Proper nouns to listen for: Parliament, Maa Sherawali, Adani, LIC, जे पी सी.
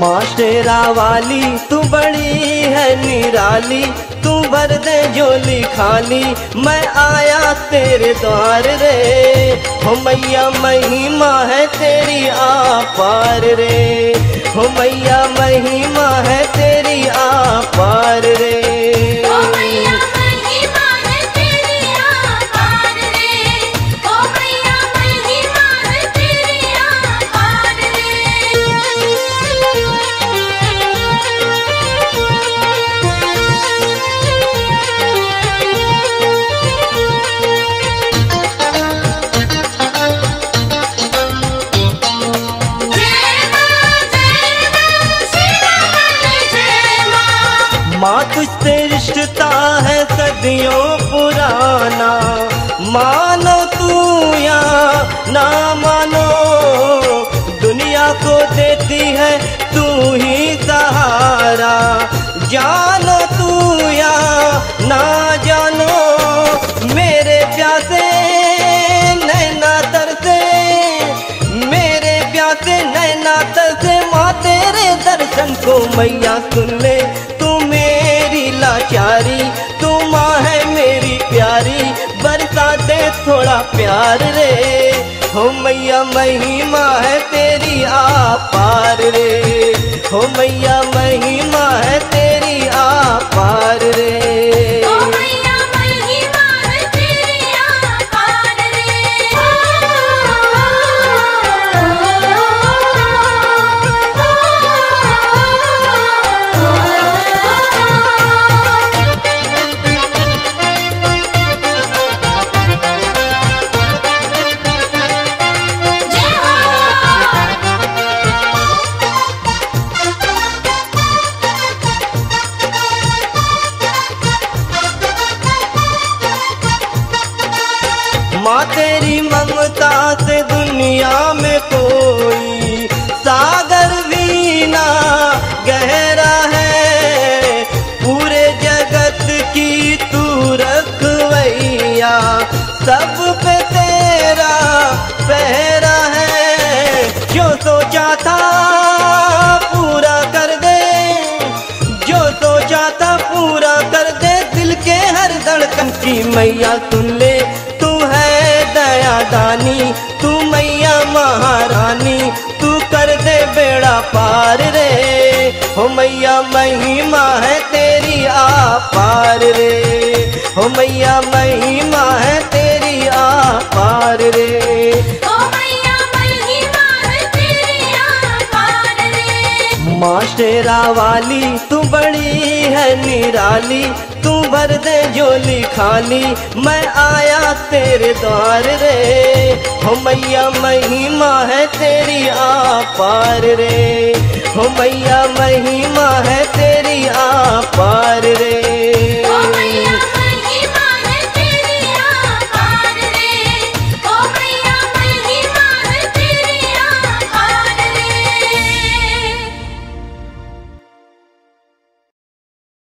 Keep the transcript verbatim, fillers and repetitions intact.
माँ शेरावाली तू बड़ी है निराली, तू भर दे झोली खाली, मैं आया तेरे द्वार रे। हो मैया महिमा है तेरी आपार रे, हो मैया महिमा है तेरी आपार रे। माँ तुझसे रिश्ता है सदियों पुराना, मानो तू या ना मानो, दुनिया को देती है तू ही सहारा। जानो तू या ना जानो, मेरे प्यासे नैना तरसे, मेरे प्यासे नैना तरसे। माँ तेरे दर्शन को मैया सुन ले, तू माँ है मेरी प्यारी, बरसा दे थोड़ा प्यार रे। हो मैया महिमा है तेरी आपार रे, हो मैया महिमा है तेरी आपार रे। माँ तेरी ममता से दुनिया में कोई सागर भी ना गहरा है, पूरे जगत की तू रखवैया, सब पे तेरा पहरा है। जो सोचा था पूरा कर दे, जो सोचा था पूरा कर दे, दिल के हर धड़कन की मैया सुन ले। दानी तू मैया महारानी, तू कर दे बेड़ा पार रे। हो मैया महिमा है तेरी आपार रे, हो मैया महिमा है तेरी आपार रे। माँ शेरावाली तू बड़ी है निराली, तू भर दे झोली खाली, मैं आया तेरे द्वार रे। हो मैया महिमा है तेरी आपार रे, हो मैया महिमा है तेरी आपार।